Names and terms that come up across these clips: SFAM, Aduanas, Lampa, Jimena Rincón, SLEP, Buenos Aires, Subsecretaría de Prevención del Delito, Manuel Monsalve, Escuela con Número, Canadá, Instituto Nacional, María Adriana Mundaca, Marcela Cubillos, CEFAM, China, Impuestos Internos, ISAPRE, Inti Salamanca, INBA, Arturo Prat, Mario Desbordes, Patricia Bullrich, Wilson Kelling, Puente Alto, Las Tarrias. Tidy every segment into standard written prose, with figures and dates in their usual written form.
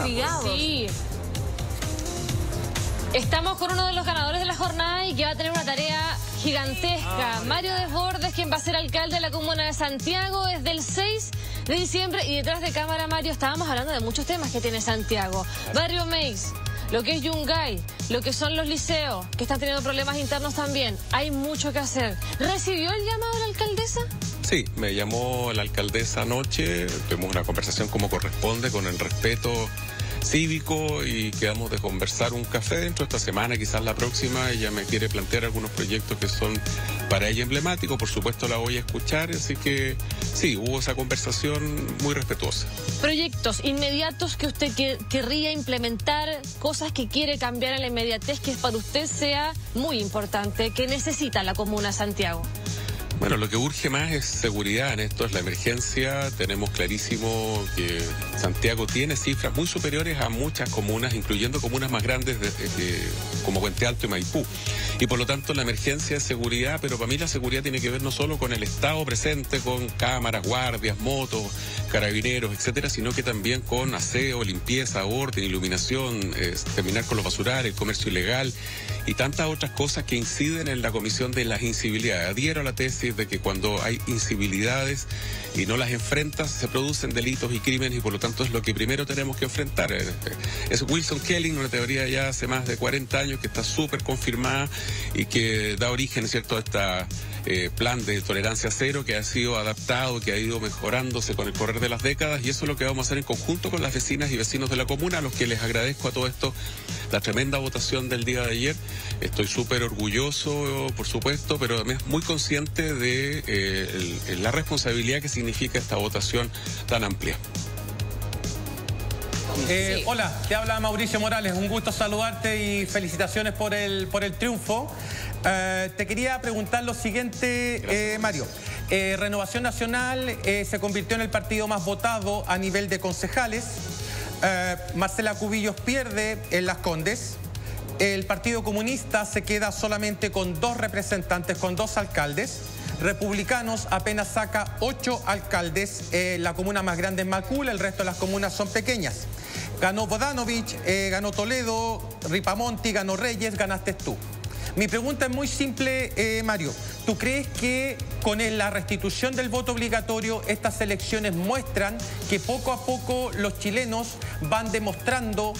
intrigados. Sí. Estamos con uno de los ganadores de la jornada y que va a tener una tarea gigantesca. Mario Desbordes, quien va a ser alcalde de la comuna de Santiago desde el 6 de diciembre. Y detrás de cámara, Mario, estábamos hablando de muchos temas que tiene Santiago. Barrio Meiggs, lo que es Yungay, lo que son los liceos, que están teniendo problemas internos también. Hay mucho que hacer. ¿Recibió el llamado de la alcaldesa? Sí, me llamó la alcaldesa anoche. Tuvimos una conversación como corresponde, con el respeto cívico, y quedamos de conversar un café dentro de esta semana, quizás la próxima. Ella me quiere plantear algunos proyectos que son para ella emblemáticos, por supuesto la voy a escuchar, así que sí, hubo esa conversación muy respetuosa. Proyectos inmediatos que usted querría implementar, cosas que quiere cambiar en la inmediatez, que para usted sea muy importante, que necesita la comuna Santiago. Bueno, lo que urge más es seguridad en esto, es la emergencia. Tenemos clarísimo que Santiago tiene cifras muy superiores a muchas comunas, incluyendo comunas más grandes como Puente Alto y Maipú. Y por lo tanto la emergencia es seguridad, pero para mí la seguridad tiene que ver no solo con el Estado presente, con cámaras, guardias, motos, carabineros, etcétera, sino que también con aseo, limpieza, orden, iluminación, terminar con los basurales, el comercio ilegal y tantas otras cosas que inciden en la comisión de las incivilidades. Adhiero a la tesis de que cuando hay incivilidades y no las enfrentas, se producen delitos y crímenes, y por lo tanto es lo que primero tenemos que enfrentar. Es Wilson Kelling, una teoría ya hace más de 40 años que está súper confirmada y que da origen, ¿cierto?, a esta plan de tolerancia cero, que ha sido adaptado, que ha ido mejorándose con el correr de las décadas, y eso es lo que vamos a hacer en conjunto con las vecinas y vecinos de la comuna, a los que les agradezco a todo esto la tremenda votación del día de ayer. Estoy súper orgulloso, por supuesto, pero también muy consciente de la responsabilidad que significa esta votación tan amplia. Sí. Hola, te habla Mauricio Morales, un gusto saludarte y felicitaciones por el triunfo. Te quería preguntar lo siguiente, Mario. Renovación Nacional se convirtió en el partido más votado a nivel de concejales. Marcela Cubillos pierde en Las Condes. El Partido Comunista se queda solamente con 2 representantes, con 2 alcaldes. Republicanos apenas saca 8 alcaldes. La comuna más grande es Macul, el resto de las comunas son pequeñas. Ganó Vodanovic, ganó Toledo, Ripamonti, ganó Reyes, ganaste tú. Mi pregunta es muy simple, Mario. ¿Tú crees que con la restitución del voto obligatorio estas elecciones muestran que poco a poco los chilenos van demostrando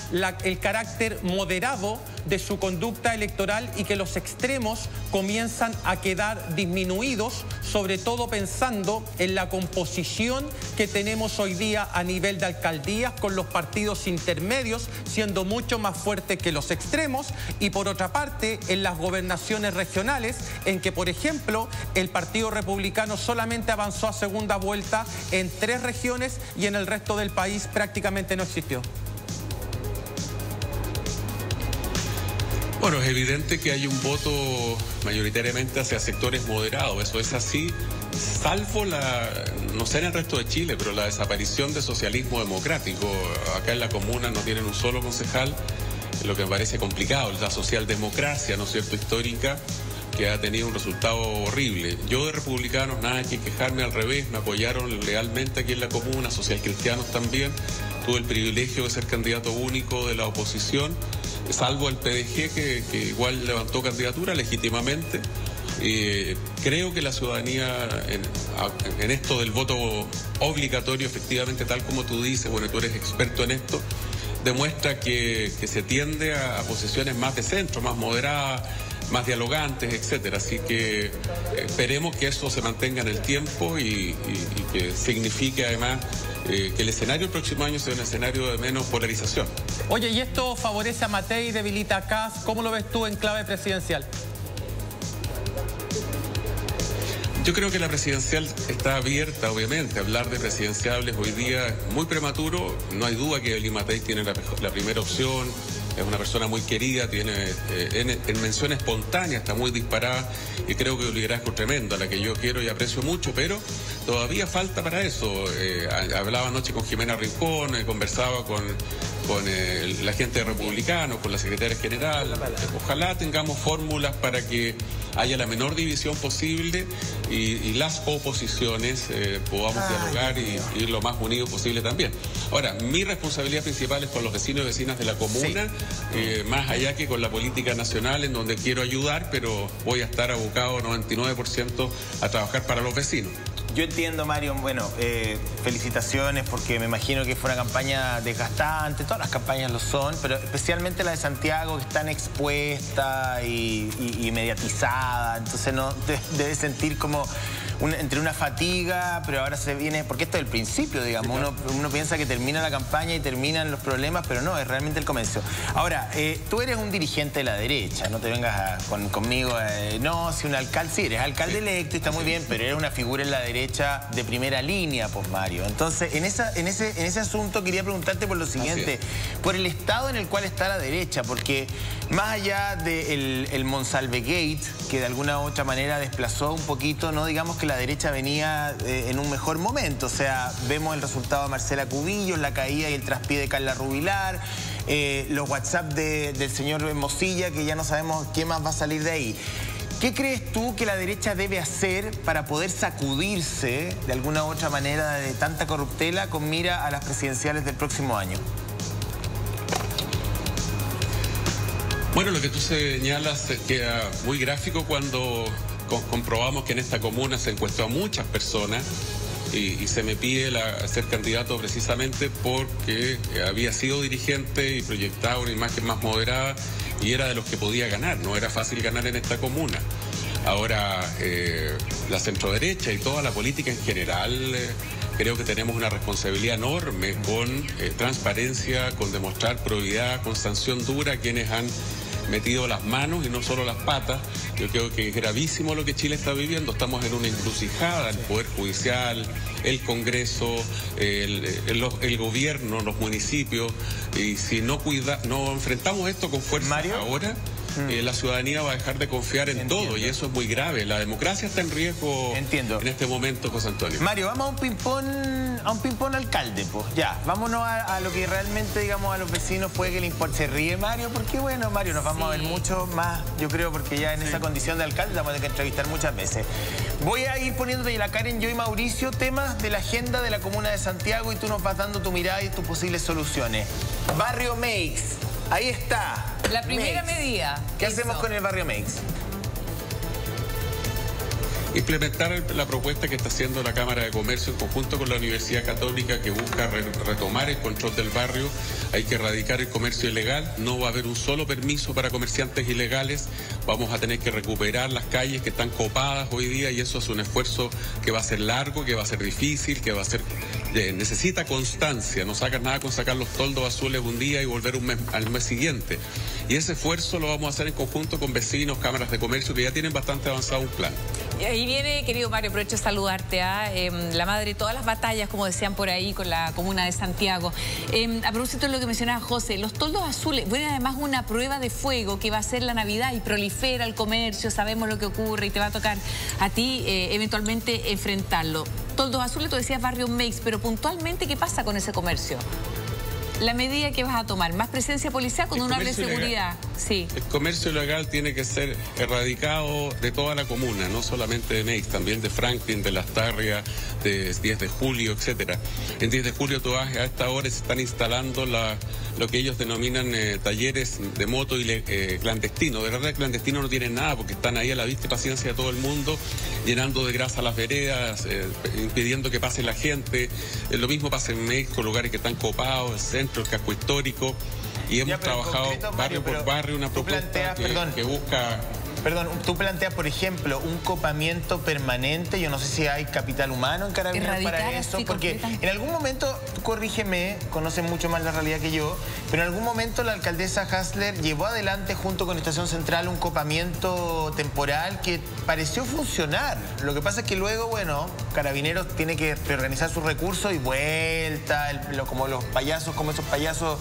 el carácter moderado de su conducta electoral y que los extremos comienzan a quedar disminuidos, sobre todo pensando en la composición que tenemos hoy día a nivel de alcaldías, con los partidos intermedios siendo mucho más fuertes que los extremos, y por otra parte en las gobernaciones regionales, en que por ejemplo el Partido Republicano solamente avanzó a segunda vuelta en 3 regiones y en el resto del país prácticamente no existió? Bueno, es evidente que hay un voto mayoritariamente hacia sectores moderados, eso es así, salvo no sé en el resto de Chile, pero la desaparición de socialismo democrático. Acá en la comuna no tienen un solo concejal, lo que me parece complicado, la socialdemocracia, ¿no es cierto?, histórica, que ha tenido un resultado horrible. Yo de republicanos nada que quejarme, al revés, me apoyaron lealmente aquí en la comuna, socialcristianos también. Tuve el privilegio de ser candidato único de la oposición, salvo el PDG, que igual levantó candidatura legítimamente. Creo que la ciudadanía en esto del voto obligatorio, efectivamente, tal como tú dices, bueno, tú eres experto en esto, demuestra que se tiende a posiciones más de centro, más moderadas, más dialogantes, etcétera. Así que esperemos que eso se mantenga en el tiempo y que signifique además que el escenario el próximo año sea un escenario de menos polarización. Oye, ¿y esto favorece a Matthei, debilita a Kass? ¿Cómo lo ves tú en clave presidencial? Yo creo que la presidencial está abierta, obviamente. Hablar de presidenciables hoy día es muy prematuro. No hay duda que Matthei tiene la primera opción. Es una persona muy querida, tiene en mención espontánea, está muy disparada, y creo que un liderazgo tremendo, a la que yo quiero y aprecio mucho, pero Todavía falta para eso. Hablaba anoche con Jimena Rincón, conversaba con la gente de Republicanos, con la secretaria general. Ojalá tengamos fórmulas para que haya la menor división posible y las oposiciones podamos dialogar y ir lo más unidos posible también. Ahora, mi responsabilidad principal es con los vecinos y vecinas de la comuna, más allá que con la política nacional, en donde quiero ayudar, pero voy a estar abocado 99% a trabajar para los vecinos. Yo entiendo, Mario, bueno, felicitaciones, porque me imagino que fue una campaña desgastante, todas las campañas lo son, pero especialmente la de Santiago, que es tan expuesta y mediatizada, entonces no debes sentir como entre una fatiga, pero ahora se viene, porque esto es el principio, digamos, uno piensa que termina la campaña y terminan los problemas, pero no, es realmente el comienzo. Ahora, tú eres un dirigente de la derecha, no te vengas conmigo, si un alcalde, sí, eres alcalde electo, está muy bien, pero eres una figura en la derecha de primera línea, pues, Mario. Entonces, en ese asunto quería preguntarte por lo siguiente, por el estado en el cual está la derecha, porque más allá del Monsalve-Gate, que de alguna u otra manera desplazó un poquito, no digamos que la derecha venía en un mejor momento. O sea, vemos el resultado de Marcela Cubillos, la caída y el traspié de Carla Rubilar, los WhatsApp del señor Mosilla, que ya no sabemos qué más va a salir de ahí. ¿Qué crees tú que la derecha debe hacer para poder sacudirse de alguna u otra manera de tanta corruptela con mira a las presidenciales del próximo año? Bueno, lo que tú señalas queda muy gráfico cuando comprobamos que en esta comuna se encuestó a muchas personas y se me pide ser candidato precisamente porque había sido dirigente y proyectaba una imagen más moderada y era de los que podía ganar. No era fácil ganar en esta comuna. Ahora, la centroderecha y toda la política en general, creo que tenemos una responsabilidad enorme con transparencia, con demostrar probidad, con sanción dura a quienes han metido las manos y no solo las patas. Yo creo que es gravísimo lo que Chile está viviendo. Estamos en una encrucijada, el Poder Judicial, el Congreso, el gobierno, los municipios, y si no enfrentamos esto con fuerza, Mario, ahora, la ciudadanía va a dejar de confiar en todo, y eso es muy grave. La democracia está en riesgo en este momento, José Antonio. Mario, vamos a un ping-pong alcalde, pues. Ya, vámonos a lo que realmente, digamos, a los vecinos puede que le importe. Se ríe Mario, porque bueno, Mario, nos vamos a ver mucho más, yo creo, porque ya en esa condición de alcalde vamos a tener que entrevistar muchas veces. Voy a ir poniéndote la Karen, yo y Mauricio, temas de la agenda de la comuna de Santiago, y tú nos vas dando tu mirada y tus posibles soluciones. Barrio Meiggs, ahí está. La primera medida. ¿Qué hacemos con el Barrio Meiggs? Implementar la propuesta que está haciendo la Cámara de Comercio en conjunto con la Universidad Católica, que busca retomar el control del barrio. Hay que erradicar el comercio ilegal. No va a haber un solo permiso para comerciantes ilegales. Vamos a tener que recuperar las calles que están copadas hoy día, y eso es un esfuerzo que va a ser largo, que va a ser difícil, que va a ser... necesita constancia. No sacas nada con sacar los toldos azules un día y volver al mes siguiente. Y ese esfuerzo lo vamos a hacer en conjunto con vecinos, cámaras de comercio, que ya tienen bastante avanzado un plan. Y ahí viene, querido Mario, aprovecho de saludarte, la madre de todas las batallas, como decían por ahí, con la comuna de Santiago. A propósito de lo que mencionaba José, los toldos azules, bueno, además una prueba de fuego que va a ser la Navidad, y prolifera el comercio, sabemos lo que ocurre, y te va a tocar a ti eventualmente enfrentarlo. Toldos azules, tú decías Barrio Meiggs, pero puntualmente, ¿qué pasa con ese comercio? La medida que vas a tomar, más presencia policial con un área de seguridad. Sí. El comercio ilegal tiene que ser erradicado de toda la comuna, no solamente de Meiggs, también de Franklin, de Las Tarrias, de 10 de julio, etcétera. En 10 de julio todas a esta hora se están instalando lo que ellos denominan talleres de moto clandestinos. De verdad, clandestinos no tienen nada, porque están ahí a la vista y paciencia de todo el mundo, llenando de grasa las veredas, impidiendo que pase la gente. Lo mismo pasa en Meiggs, con lugares que están copados, el centro, el casco histórico, y hemos trabajado concreto, Mario, barrio por barrio una propuesta que busca... Perdón, tú planteas, por ejemplo, un copamiento permanente. Yo no sé si hay capital humano en Carabineros para eso, porque en algún momento, corrígeme, conoces mucho más la realidad que yo, pero en algún momento la alcaldesa Hassler llevó adelante junto con Estación Central un copamiento temporal que pareció funcionar. Lo que pasa es que luego, bueno, Carabineros tiene que reorganizar sus recursos y vuelta, como los payasos, como esos payasos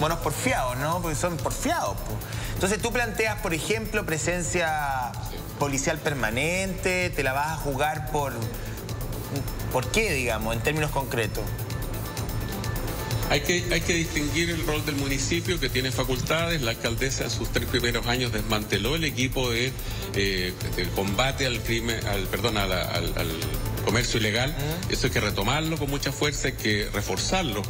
monos porfiados, ¿no? Porque son porfiados, pues. Entonces tú planteas, por ejemplo, presencia policial permanente, te la vas a jugar por ¿Por qué, digamos, en términos concretos? Hay que distinguir el rol del municipio, que tiene facultades. La alcaldesa en sus 3 primeros años desmanteló el equipo de combate al crimen, al comercio ilegal. Eso hay que retomarlo con mucha fuerza, hay que reforzarlo.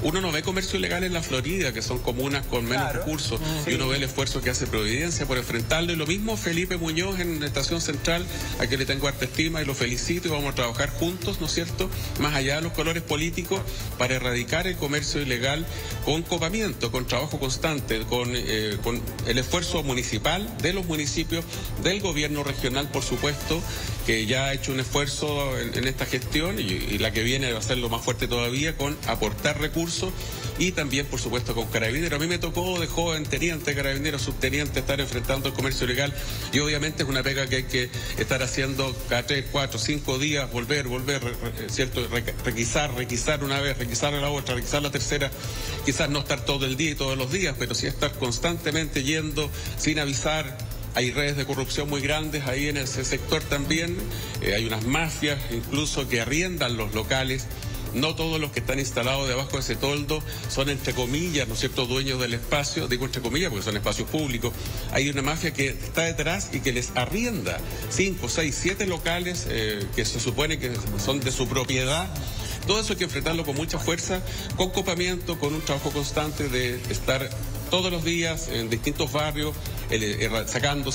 Uno no ve comercio ilegal en la Florida, que son comunas con menos recursos, y uno ve el esfuerzo que hace Providencia por enfrentarlo, y lo mismo Felipe Muñoz en Estación Central, a quien le tengo harta estima y lo felicito, y vamos a trabajar juntos, ¿no es cierto?, más allá de los colores políticos, para erradicar el comercio ilegal con copamiento, con trabajo constante, con el esfuerzo municipal, de los municipios, del gobierno regional, por supuesto, que ya ha hecho un esfuerzo en esta gestión, y la que viene va a ser lo más fuerte todavía, con aportar recursos, y también, por supuesto, con Carabineros. A mí me tocó de joven teniente, Carabineros, subteniente, estar enfrentando el comercio ilegal, y obviamente es una pega que hay que estar haciendo cada 3, 4, 5 días, volver, ¿cierto? Requisar una vez, requisar la otra, requisar la tercera, quizás no estar todo el día y todos los días, pero sí estar constantemente yendo sin avisar. Hay redes de corrupción muy grandes ahí en ese sector también, hay unas mafias incluso que arriendan los locales. No todos los que están instalados debajo de ese toldo son, entre comillas, ¿no es cierto?, dueños del espacio. Digo entre comillas porque son espacios públicos. Hay una mafia que está detrás y que les arrienda 5, 6, 7 locales que se supone que son de su propiedad. Todo eso hay que enfrentarlo con mucha fuerza, con copamiento, con un trabajo constante de estar todos los días en distintos barrios, sacando,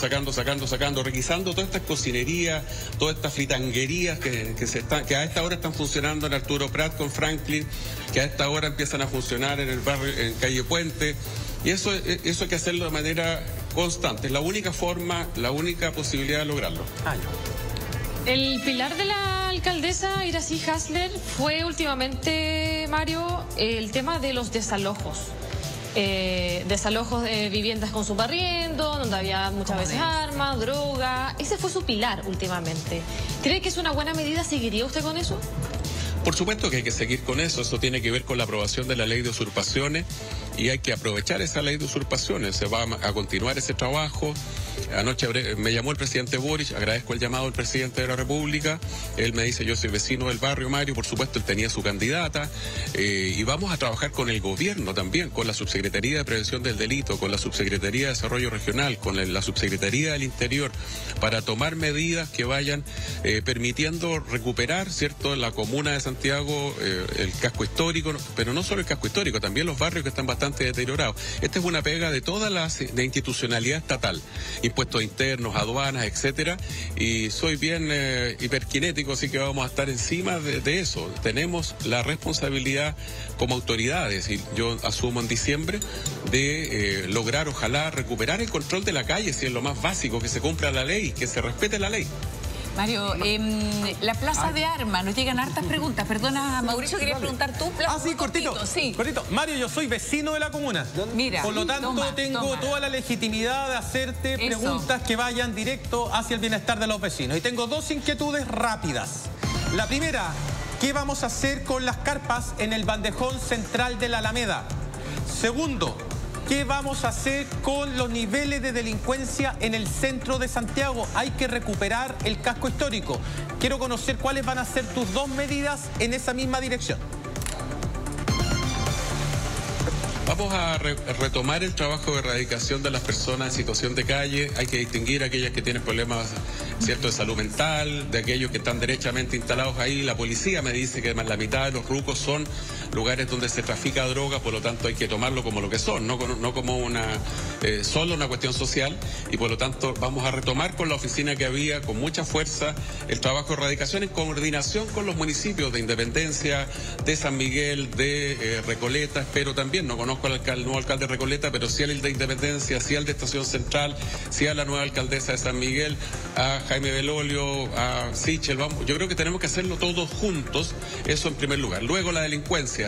requisando todas estas cocinerías, todas estas fritanguerías que a esta hora están funcionando en Arturo Prat con Franklin, que a esta hora empiezan a funcionar en el barrio, en calle Puente. Y eso hay que hacerlo de manera constante. Es la única forma, la única posibilidad de lograrlo. El pilar de la alcaldesa Irací Hassler fue últimamente, Mario, el tema de los desalojos. Desalojos de viviendas con subarriendo, donde había muchas veces armas, droga. Ese fue su pilar últimamente. ¿Cree que es una buena medida? ¿Seguiría usted con eso? Por supuesto que hay que seguir con eso. Eso tiene que ver con la aprobación de la ley de usurpaciones, y hay que aprovechar esa ley de usurpaciones. Se va a continuar ese trabajo. Anoche me llamó el presidente Boric, agradezco el llamado del presidente de la República. Él me dice: yo soy vecino del barrio, Mario. Por supuesto, él tenía su candidata, y vamos a trabajar con el gobierno también, con la Subsecretaría de Prevención del Delito, con la Subsecretaría de Desarrollo Regional, con la Subsecretaría del Interior, para tomar medidas que vayan permitiendo recuperar, ¿cierto?, la comuna de Santiago, el casco histórico, pero no solo el casco histórico, también los barrios que están bastante deteriorados. Esta es una pega de toda la institucionalidad estatal, Impuestos Internos, Aduanas, etcétera, y soy bien hiperkinético, así que vamos a estar encima de eso. Tenemos la responsabilidad como autoridades, y yo asumo en diciembre, de lograr, ojalá, recuperar el control de la calle, si es lo más básico, que se cumpla la ley, que se respete la ley. Mario, la Plaza de Armas, nos llegan hartas preguntas. Perdona, Mauricio, ¿querías preguntar tú? Sí, cortito, sí. Cortito. Mario, yo soy vecino de la comuna. Mira, por lo tanto, tengo toda la legitimidad de hacerte preguntas que vayan directo hacia el bienestar de los vecinos. Y tengo 2 inquietudes rápidas. La primera, ¿qué vamos a hacer con las carpas en el bandejón central de la Alameda? Segundo, ¿qué vamos a hacer con los niveles de delincuencia en el centro de Santiago? Hay que recuperar el casco histórico. Quiero conocer cuáles van a ser tus 2 medidas en esa misma dirección. Vamos a retomar el trabajo de erradicación de las personas en situación de calle. Hay que distinguir a aquellas que tienen problemas, ¿cierto?, de salud mental, de aquellos que están derechamente instalados ahí. La policía me dice que más la mitad de los rucos son lugares donde se trafica droga, por lo tanto hay que tomarlo como lo que son, no como una solo una cuestión social, y por lo tanto vamos a retomar con la oficina que había, con mucha fuerza, el trabajo de erradicación en coordinación con los municipios de Independencia, de San Miguel, de Recoleta, pero también no conozco al nuevo alcalde de Recoleta, pero sí al de Independencia, sí al de Estación Central, sí a la nueva alcaldesa de San Miguel, a Jaime Belolio, a Sichel. Yo creo que tenemos que hacerlo todos juntos, eso en primer lugar. Luego la delincuencia.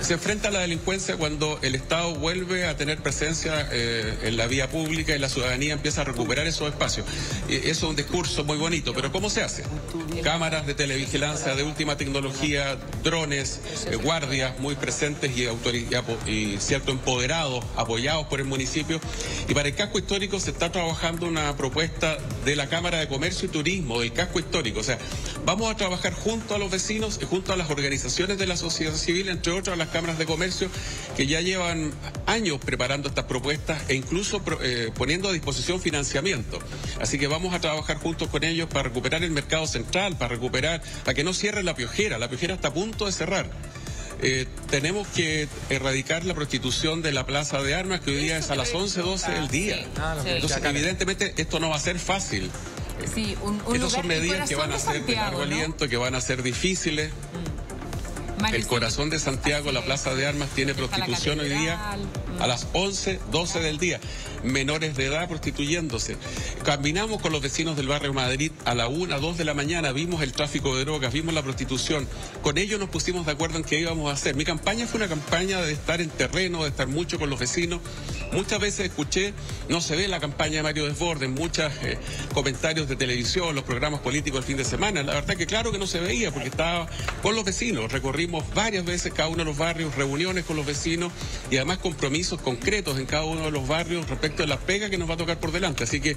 Se enfrenta a la delincuencia cuando el Estado vuelve a tener presencia en la vía pública y la ciudadanía empieza a recuperar esos espacios. Eso es un discurso muy bonito, pero ¿cómo se hace? Cámaras de televigilancia de última tecnología, drones, guardias muy presentes y cierto empoderado, apoyados por el municipio. Y para el casco histórico se está trabajando una propuesta de la Cámara de Comercio y Turismo del casco histórico. O sea, vamos a trabajar junto a los vecinos y junto a las organizaciones de la sociedad civil, entre otras las cámaras de comercio, que ya llevan años preparando estas propuestas e incluso poniendo a disposición financiamiento. Así que vamos a trabajar juntos con ellos para recuperar el mercado central, para que no cierre la Piojera. La Piojera está a punto de cerrar. Tenemos que erradicar la prostitución de la Plaza de Armas, que hoy día es a las 11:12 del día. Sí. Entonces, evidentemente, esto no va a ser fácil. Sí, Estas son medidas que van a ser de largo aliento, que van a ser difíciles. El corazón de Santiago, la Plaza de Armas, tiene prostitución hoy día a las 11:12 del día. Menores de edad prostituyéndose. Caminamos con los vecinos del barrio Madrid a la 1, 2 de la mañana, vimos el tráfico de drogas, vimos la prostitución. Con ellos nos pusimos de acuerdo en qué íbamos a hacer. Mi campaña fue una campaña de estar en terreno, de estar mucho con los vecinos. Muchas veces escuché, no se ve la campaña de Mario Desbordes, muchos comentarios de televisión, los programas políticos el fin de semana. La verdad que claro que no se veía porque estaba con los vecinos. Recorrimos varias veces cada uno de los barrios, reuniones con los vecinos y además compromisos concretos en cada uno de los barrios respecto de la pega que nos va a tocar por delante. Así que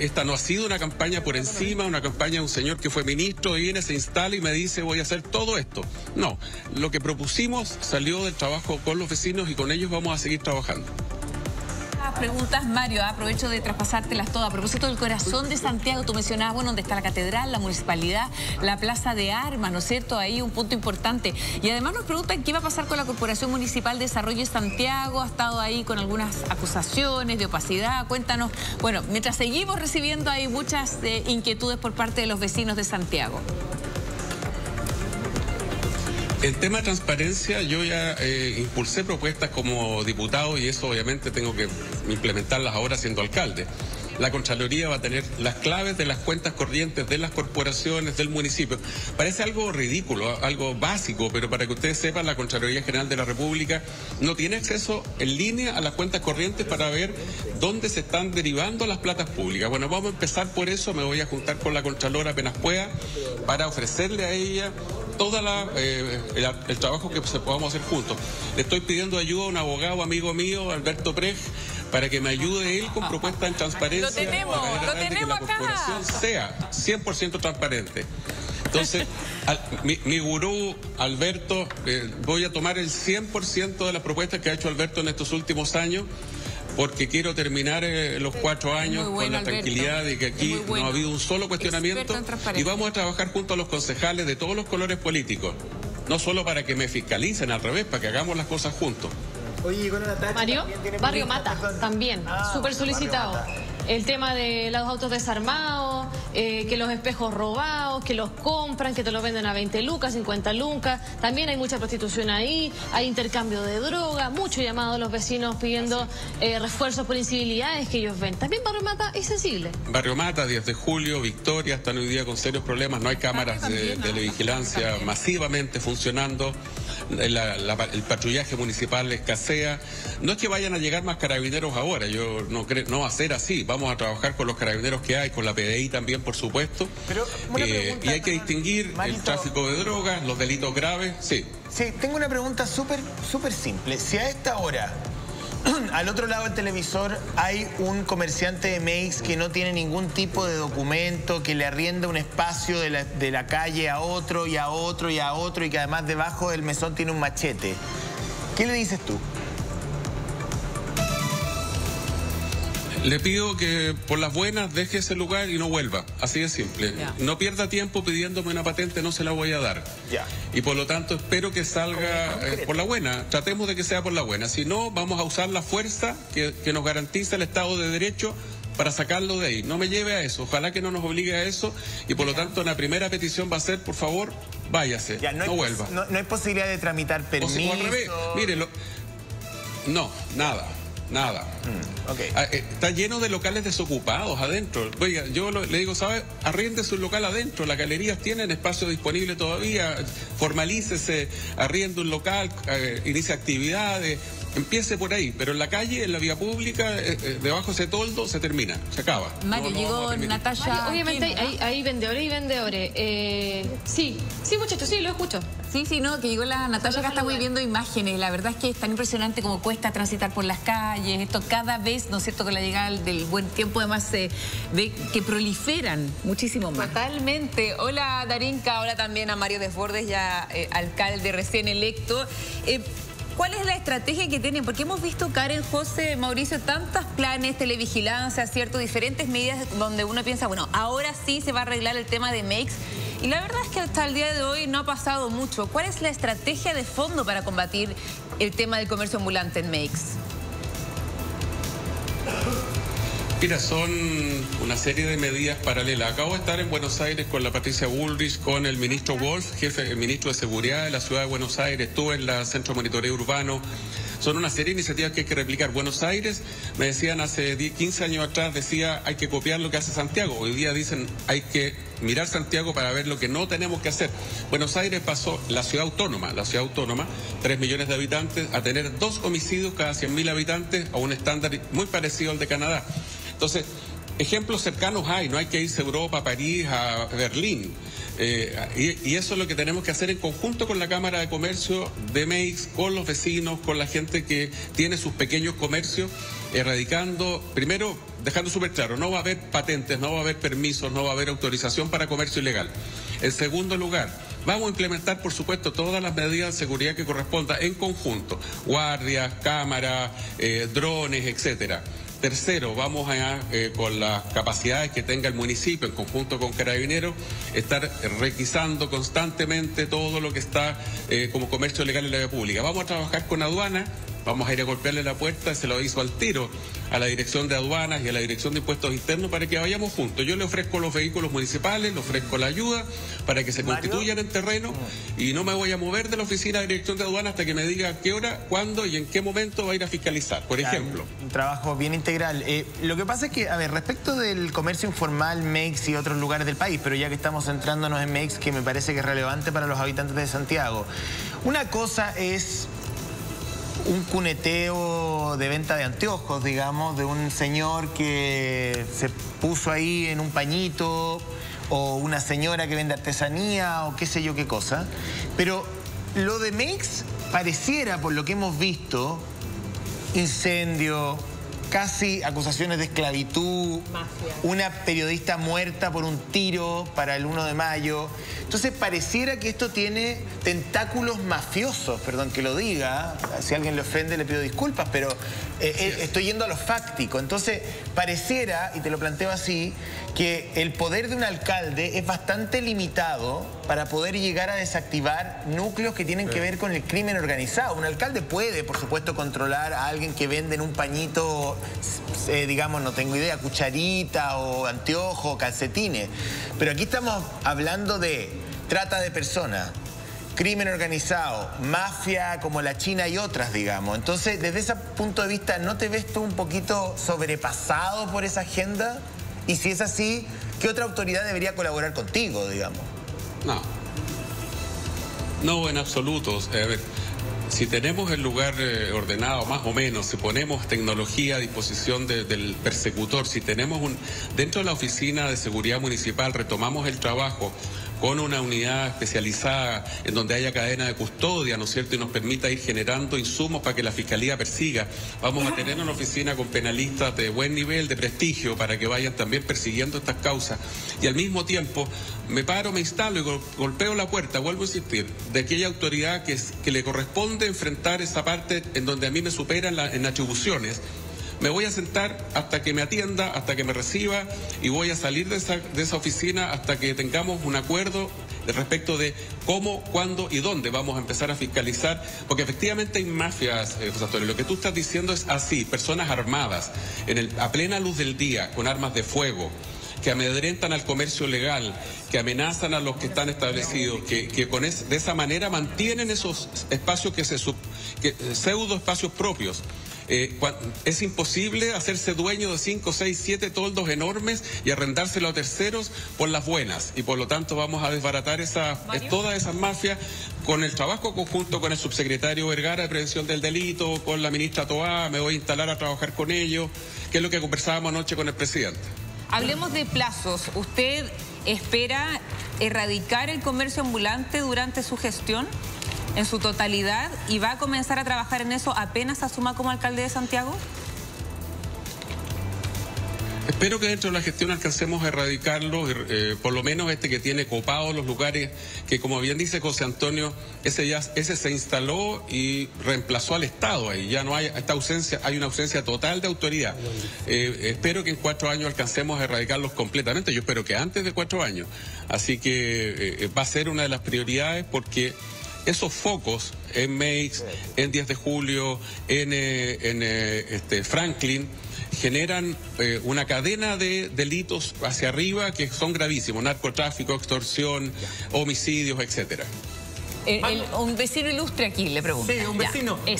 esta no ha sido una campaña por encima, una campaña de un señor que fue ministro y viene, se instala y me dice voy a hacer todo esto. No, lo que propusimos salió del trabajo con los vecinos y con ellos vamos a seguir trabajando. Preguntas, Mario, aprovecho de traspasártelas todas. A propósito del corazón de Santiago, tú mencionabas, bueno, donde está la catedral, la municipalidad, la Plaza de Armas, ¿no es cierto? Ahí un punto importante. Y además nos preguntan qué va a pasar con la Corporación Municipal de Desarrollo de Santiago. Ha estado ahí con algunas acusaciones de opacidad. Cuéntanos, bueno, mientras seguimos recibiendo hay muchas inquietudes por parte de los vecinos de Santiago. En tema de transparencia, yo ya impulsé propuestas como diputado y eso obviamente tengo que implementarlas ahora siendo alcalde. La Contraloría va a tener las claves de las cuentas corrientes de las corporaciones, del municipio. Parece algo ridículo, algo básico, pero para que ustedes sepan, la Contraloría General de la República no tiene acceso en línea a las cuentas corrientes para ver dónde se están derivando las platas públicas. Bueno, vamos a empezar por eso, me voy a juntar con la Contralora apenas pueda para ofrecerle a ella todo el trabajo que podamos hacer juntos. Le estoy pidiendo ayuda a un abogado amigo mío, Alberto Prej, para que me ayude él con propuestas en transparencia. Lo tenemos acá. Que la corporación sea 100% transparente. Entonces, mi gurú, Alberto, voy a tomar el 100% de las propuestas que ha hecho Alberto en estos últimos años, porque quiero terminar los 4 años con la tranquilidad de que aquí no ha habido un solo cuestionamiento y vamos a trabajar junto a los concejales de todos los colores políticos, no solo para que me fiscalicen, al revés, para que hagamos las cosas juntos. Oye, con la tacha, Mario, Barrio Matta también, súper solicitado. El tema de los autos desarmados, que los espejos robados, que los compran, que te los venden a 20 lucas, 50 lucas. También hay mucha prostitución ahí, hay intercambio de droga, mucho llamado a los vecinos pidiendo refuerzos por incivilidades que ellos ven. También Barrio Matta es sensible. Barrio Matta, 10 de julio, Victoria, están hoy día con serios problemas. No hay cámaras de televigilancia masivamente funcionando. El patrullaje municipal escasea. No es que vayan a llegar más carabineros ahora, yo no creo, no va a ser así. Vamos a trabajar con los carabineros que hay, con la PDI también, por supuesto. Pero, pregunta, y hay que distinguir Marito, el tráfico de drogas, los delitos graves. Sí. Sí, tengo una pregunta súper simple. Si a esta hora, al otro lado del televisor, hay un comerciante de Meiggs que no tiene ningún tipo de documento, que le arrienda un espacio de la calle a otro y a otro y a otro, y que además debajo del mesón tiene un machete, ¿qué le dices tú? Le pido que por las buenas deje ese lugar y no vuelva, así de simple. Yeah. No pierda tiempo pidiéndome una patente, no se la voy a dar. Yeah. Y por lo tanto espero que salga por la buena, tratemos de que sea por la buena. Si no, vamos a usar la fuerza que nos garantiza el Estado de Derecho para sacarlo de ahí. No me lleve a eso, ojalá que no nos obligue a eso. Y por lo tanto la primera petición va a ser, por favor, váyase, yeah, no vuelva. No hay posibilidad de tramitar permiso. O si, al revés, mire, no, nada. Nada. Okay. Está lleno de locales desocupados adentro. Oiga, yo le digo, ¿sabe? Arriende su local adentro. Las galerías tienen espacio disponible todavía. Formalícese, arriende un local, inicia actividades. Empiece por ahí, pero en la calle, en la vía pública, debajo de ese toldo, se termina, se acaba. Mario, no llegó Natalia. Mario, obviamente hay vendedores y vendedores. Sí, muchachos, sí, lo escucho. Sí, no, que llegó la Natalia, acá estamos viendo imágenes. La verdad es que es tan impresionante como cuesta transitar por las calles. Esto cada vez, ¿no es cierto?, con la llegada del buen tiempo, además de que proliferan muchísimo más. Totalmente. Hola, Darinka, hola también a Mario Desbordes, ya alcalde recién electo. ¿Cuál es la estrategia que tienen? Porque hemos visto, Karen, José, Mauricio, tantos planes, televigilancia, ¿cierto? Diferentes medidas donde uno piensa, bueno, ahora sí se va a arreglar el tema de Meiggs. Y la verdad es que hasta el día de hoy no ha pasado mucho. ¿Cuál es la estrategia de fondo para combatir el tema del comercio ambulante en Meiggs? Mira, son una serie de medidas paralelas. Acabo de estar en Buenos Aires con la Patricia Bullrich, con el ministro Wolf, el ministro de Seguridad de la Ciudad de Buenos Aires, estuve en el Centro de Monitoreo Urbano. Son una serie de iniciativas que hay que replicar. Buenos Aires, me decían hace 15 años atrás, decía hay que copiar lo que hace Santiago. Hoy día dicen hay que mirar Santiago para ver lo que no tenemos que hacer. Buenos Aires pasó la ciudad autónoma, 3 millones de habitantes, a tener 2 homicidios cada 100.000 habitantes, a un estándar muy parecido al de Canadá. Entonces, ejemplos cercanos hay, no hay que irse a Europa, a París, a Berlín. Y eso es lo que tenemos que hacer en conjunto con la Cámara de Comercio de Meiggs, con los vecinos, con la gente que tiene sus pequeños comercios, erradicando, primero, dejando súper claro, no va a haber patentes, no va a haber permisos, no va a haber autorización para comercio ilegal. En segundo lugar, vamos a implementar, por supuesto, todas las medidas de seguridad que corresponda en conjunto, guardias, cámaras, drones, etcétera. Tercero, vamos a, con las capacidades que tenga el municipio, en conjunto con Carabineros, estar requisando constantemente todo lo que está como comercio legal en la vía pública. Vamos a trabajar con Aduanas, vamos a ir a golpearle la puerta, se lo hizo al tiro a la dirección de Aduanas y a la dirección de Impuestos Internos para que vayamos juntos. Yo le ofrezco los vehículos municipales, le ofrezco la ayuda para que se constituyan en terreno y no me voy a mover de la oficina de dirección de Aduanas hasta que me diga a qué hora, cuándo y en qué momento va a ir a fiscalizar, por ejemplo. Un trabajo bien integral. Lo que pasa es que, a ver, respecto del comercio informal, Meiggs y otros lugares del país, pero ya que estamos centrándonos en Meiggs, que me parece que es relevante para los habitantes de Santiago, una cosa es un cuneteo de venta de anteojos, digamos, de un señor que se puso ahí en un pañito, o una señora que vende artesanía, o qué sé yo qué cosa. Pero lo de Meiggs pareciera, por lo que hemos visto, incendio, casi acusaciones de esclavitud, mafia, una periodista muerta por un tiro para el 1 de mayo. Entonces pareciera que esto tiene tentáculos mafiosos, perdón que lo diga, si alguien le ofende le pido disculpas, pero estoy yendo a lo fáctico. Entonces pareciera, y te lo planteo así, que el poder de un alcalde es bastante limitado para poder llegar a desactivar núcleos que tienen que ver con el crimen organizado. Un alcalde puede, por supuesto, controlar a alguien que vende en un pañito, digamos, no tengo idea, cucharita o anteojo, calcetines. Pero aquí estamos hablando de trata de personas, crimen organizado, mafia como la China y otras, digamos. Entonces, desde ese punto de vista, ¿no te ves tú un poquito sobrepasado por esa agenda? Y si es así, ¿qué otra autoridad debería colaborar contigo, digamos? No. No, en absoluto. A ver, si tenemos el lugar ordenado, más o menos, si ponemos tecnología a disposición del persecutor, si tenemos dentro de la oficina de seguridad municipal retomamos el trabajo con una unidad especializada en donde haya cadena de custodia, ¿no es cierto?, y nos permita ir generando insumos para que la Fiscalía persiga. Vamos a tener una oficina con penalistas de buen nivel, de prestigio, para que vayan también persiguiendo estas causas. Y al mismo tiempo, me paro, me instalo y golpeo la puerta, vuelvo a insistir, de aquella autoridad que le corresponde enfrentar esa parte en donde a mí me superan en atribuciones. Me voy a sentar hasta que me atienda, hasta que me reciba, y voy a salir de esa oficina hasta que tengamos un acuerdo respecto de cómo, cuándo y dónde vamos a empezar a fiscalizar, porque efectivamente hay mafias, José Antonio. Lo que tú estás diciendo es así, personas armadas, a plena luz del día, con armas de fuego, que amedrentan al comercio legal, que amenazan a los que están establecidos, que de esa manera mantienen esos espacios que pseudo espacios propios. Es imposible hacerse dueño de 5, 6, 7 toldos enormes y arrendárselo a terceros por las buenas, y por lo tanto vamos a desbaratar todas esas mafias con el trabajo conjunto con el subsecretario Vergara de Prevención del Delito, con la ministra Toá. Me voy a instalar a trabajar con ellos, que es lo que conversábamos anoche con el presidente. Hablemos de plazos. ¿Usted espera erradicar el comercio ambulante durante su gestión en su totalidad y va a comenzar a trabajar en eso apenas asuma como alcalde de Santiago? Espero que dentro de la gestión alcancemos a erradicarlo, por lo menos este que tiene copados los lugares, que como bien dice José Antonio, ese se instaló y reemplazó al Estado ahí. Ya no hay esta ausencia, hay una ausencia total de autoridad. Espero que en 4 años alcancemos a erradicarlos completamente. Yo espero que antes de 4 años. Así que va a ser una de las prioridades, porque esos focos en Meiggs, en 10 de julio, en Franklin, generan una cadena de delitos hacia arriba que son gravísimos: narcotráfico, extorsión, homicidios, etcétera. Un vecino ilustre aquí le pregunta. Sí, un vecino. Ya,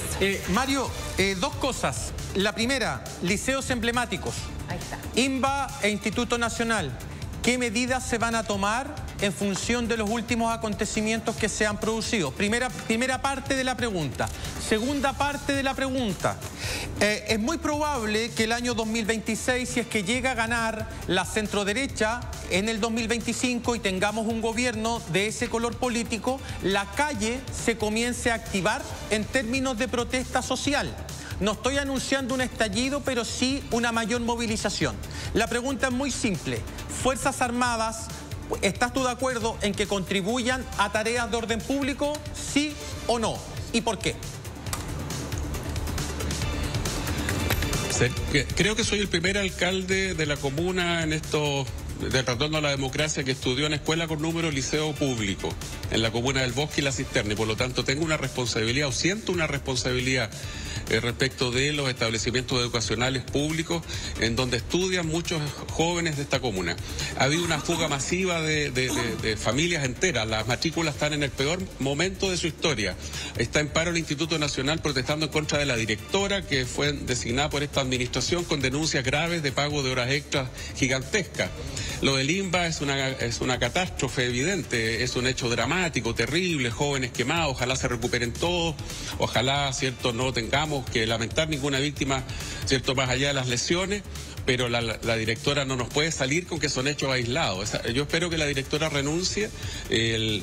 Mario, dos cosas. La primera, liceos emblemáticos. Ahí está. INBA e Instituto Nacional. ¿Qué medidas se van a tomar en función de los últimos acontecimientos que se han producido? Primera parte de la pregunta. Segunda parte de la pregunta. Es muy probable que el año 2026, si es que llega a ganar la centroderecha en el 2025 y tengamos un gobierno de ese color político, la calle se comience a activar en términos de protesta social. No estoy anunciando un estallido, pero sí una mayor movilización. La pregunta es muy simple. Fuerzas Armadas, ¿estás tú de acuerdo en que contribuyan a tareas de orden público, sí o no? ¿Y por qué? Creo que soy el primer alcalde de la comuna en esto del retorno a la democracia que estudió en escuela con número liceo público, en la comuna del Bosque y la Cisterna, y por lo tanto tengo una responsabilidad, o siento una responsabilidad, respecto de los establecimientos educacionales públicos en donde estudian muchos jóvenes de esta comuna. Ha habido una fuga masiva de familias enteras. Las matrículas están en el peor momento de su historia. Está en paro el Instituto Nacional protestando en contra de la directora, que fue designada por esta administración, con denuncias graves de pago de horas extras gigantescas. Lo del INBA es una catástrofe evidente, es un hecho dramático, terrible, jóvenes quemados. Ojalá se recuperen todos, ojalá, cierto, no tengamos que lamentar ninguna víctima, cierto, más allá de las lesiones, pero la directora no nos puede salir con que son hechos aislados. Yo espero que la directora renuncie.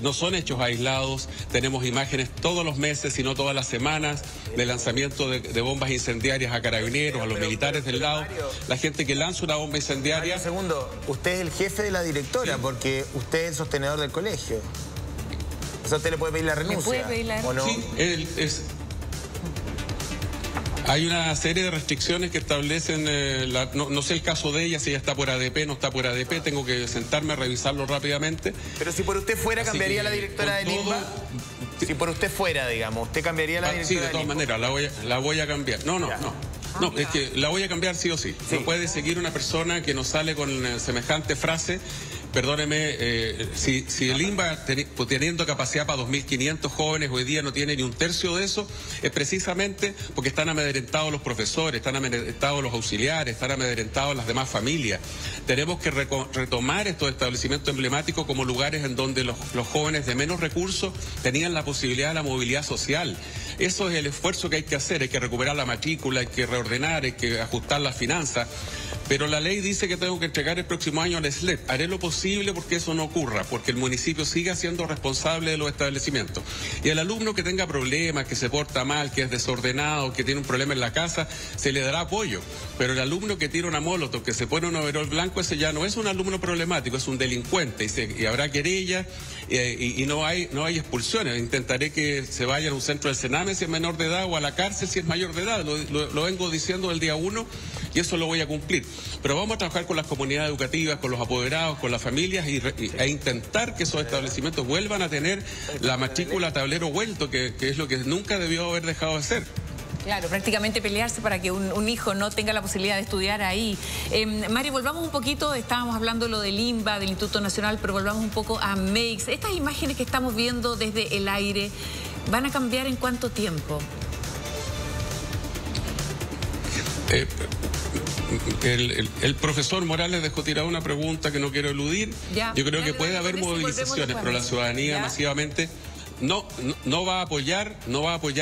No son hechos aislados. Tenemos imágenes todos los meses, si no todas las semanas, de lanzamiento de bombas incendiarias a carabineros, a los militares del lado. La gente que lanza una bomba incendiaria... Un segundo, usted es el jefe de la directora, sí, porque usted es sostenedor del colegio. O sea, usted le puede pedir la renuncia. ¿Le puede pedir la renuncia? ¿O no? Sí, hay una serie de restricciones que establecen, no sé el caso de ella, si ella está por ADP, no está por ADP, tengo que sentarme a revisarlo rápidamente. Pero si por usted fuera, ¿cambiaría la directora del INBA? Si por usted fuera, digamos, ¿usted cambiaría la directora del INBA? Sí, de todas maneras, la voy a cambiar. No, es que la voy a cambiar sí o sí. Sí. No puede seguir una persona que nos sale con semejante frase. Perdóneme, si el INBA, teniendo capacidad para 2.500 jóvenes, hoy día no tiene ni un tercio de eso, es precisamente porque están amedrentados los profesores, están amedrentados los auxiliares, están amedrentados las demás familias. Tenemos que retomar estos establecimientos emblemáticos como lugares en donde los jóvenes de menos recursos tenían la posibilidad de la movilidad social. Eso es el esfuerzo que hay que hacer. Hay que recuperar la matrícula, hay que reordenar, hay que ajustar las finanzas. Pero la ley dice que tengo que entregar el próximo año al SLEP. Haré lo posible porque eso no ocurra, porque el municipio siga siendo responsable de los establecimientos. Y al alumno que tenga problemas, que se porta mal, que es desordenado, que tiene un problema en la casa, se le dará apoyo. Pero el alumno que tira una molotov, que se pone un overol blanco, ese ya no es un alumno problemático, es un delincuente. Y habrá querellas y no hay expulsiones. Intentaré que se vaya a un centro del Sename si es menor de edad, o a la cárcel si es mayor de edad. Lo vengo diciendo el día 1 y eso lo voy a cumplir. Pero vamos a trabajar con las comunidades educativas, con los apoderados, con las familias e intentar que esos establecimientos vuelvan a tener la matrícula tablero vuelto, que es lo que nunca debió haber dejado de ser. Claro, prácticamente pelearse para que un hijo no tenga la posibilidad de estudiar ahí. Mario, volvamos un poquito, estábamos hablando lo del INBA, del Instituto Nacional, pero volvamos un poco a Meiggs. Estas imágenes que estamos viendo desde el aire, ¿van a cambiar en cuánto tiempo? El profesor Morales dejó tirada una pregunta que no quiero eludir. Ya, yo creo que puede haber movilizaciones, pero la ciudadanía masivamente no va a apoyar,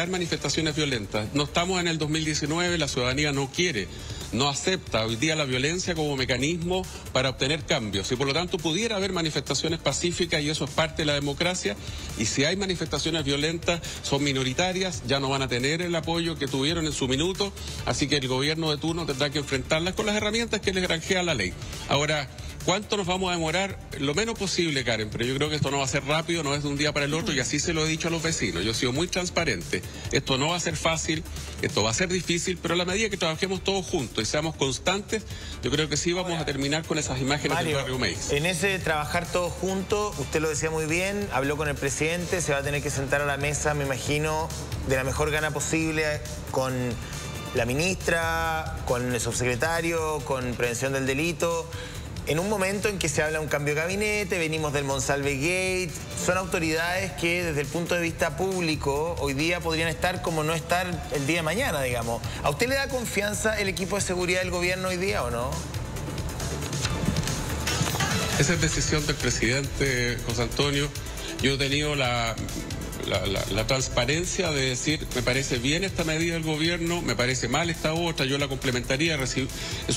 manifestaciones violentas. No estamos en el 2019, la ciudadanía no quiere, no acepta hoy día la violencia como mecanismo para obtener cambios, y por lo tanto pudiera haber manifestaciones pacíficas, y eso es parte de la democracia. Y si hay manifestaciones violentas, son minoritarias, ya no van a tener el apoyo que tuvieron en su minuto, así que el gobierno de turno tendrá que enfrentarlas con las herramientas que les granjea la ley. Ahora, ¿cuánto nos vamos a demorar? Lo menos posible, Karen, pero yo creo que esto no va a ser rápido, no es de un día para el otro, y así se lo he dicho a los vecinos. Yo he sido muy transparente. Esto no va a ser fácil, esto va a ser difícil, pero a la medida que trabajemos todos juntos y seamos constantes, yo creo que sí vamos a terminar con esas imágenes, Mario, del barrio Meiggs. En ese trabajar todos juntos, usted lo decía muy bien, habló con el presidente, se va a tener que sentar a la mesa, me imagino, de la mejor gana posible, con la ministra, con el subsecretario, con prevención del delito. En un momento en que se habla de un cambio de gabinete, venimos del Monsalve-Gate, son autoridades que desde el punto de vista público hoy día podrían estar como no estar el día de mañana, digamos. ¿A usted le da confianza el equipo de seguridad del gobierno hoy día o no? Esa es decisión del presidente, José Antonio. Yo he tenido la transparencia de decir, me parece bien esta medida del gobierno, me parece mal esta otra, yo la complementaría. En su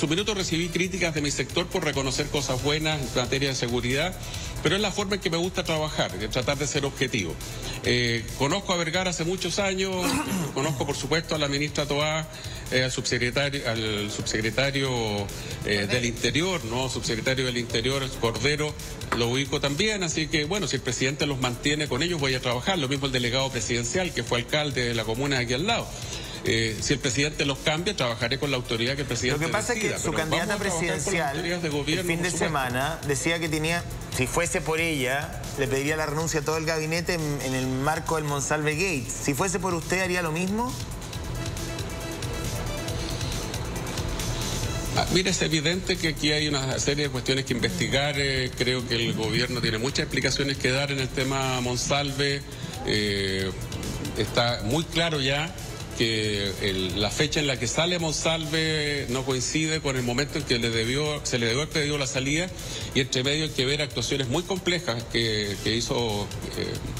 minuto recibí críticas de mi sector por reconocer cosas buenas en materia de seguridad, pero es la forma en que me gusta trabajar, de tratar de ser objetivo. Conozco a Vergara hace muchos años, conozco por supuesto a la ministra Toá, al subsecretario del Interior, ¿no? Subsecretario del Interior, Cordero, lo ubico también, así que bueno, si el presidente los mantiene con ellos, voy a trabajar. Lo mismo el delegado presidencial, que fue alcalde de la comuna de aquí al lado. Si el presidente los cambia, trabajaré con la autoridad que el presidente decida. Lo que pasa es que su candidata presidencial, el fin de semana, decía que tenía, si fuese por ella, le pediría la renuncia a todo el gabinete en el marco del Monsalve-Gate. Si fuese por usted, ¿haría lo mismo? Mira, es evidente que aquí hay una serie de cuestiones que investigar. Creo que el gobierno tiene muchas explicaciones que dar en el tema Monsalve. Está muy claro ya que la fecha en la que sale Monsalve no coincide con el momento en que se le debió haber pedido la salida, y entre medio hay que ver actuaciones muy complejas que hizo